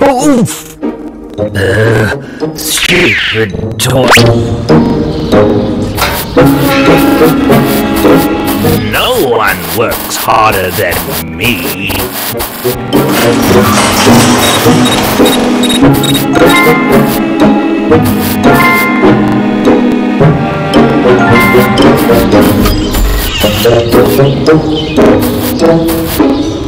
Oof! Stupid toy. No one works harder than me. Those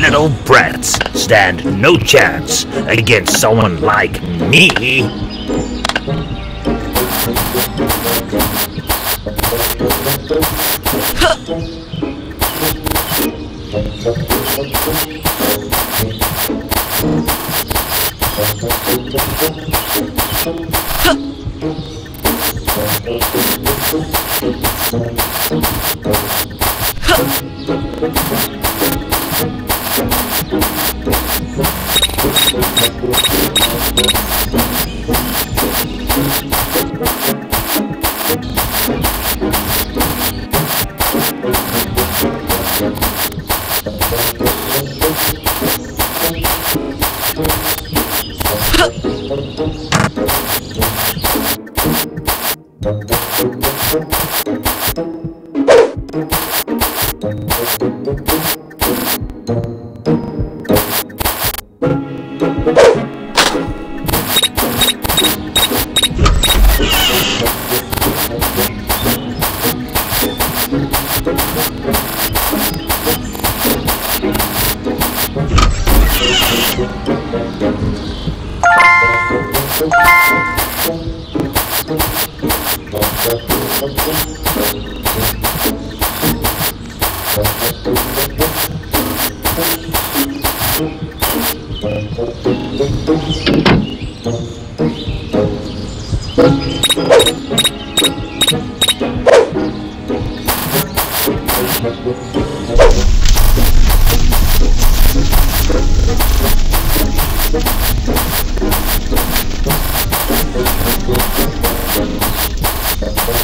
little brats stand no chance against someone like me.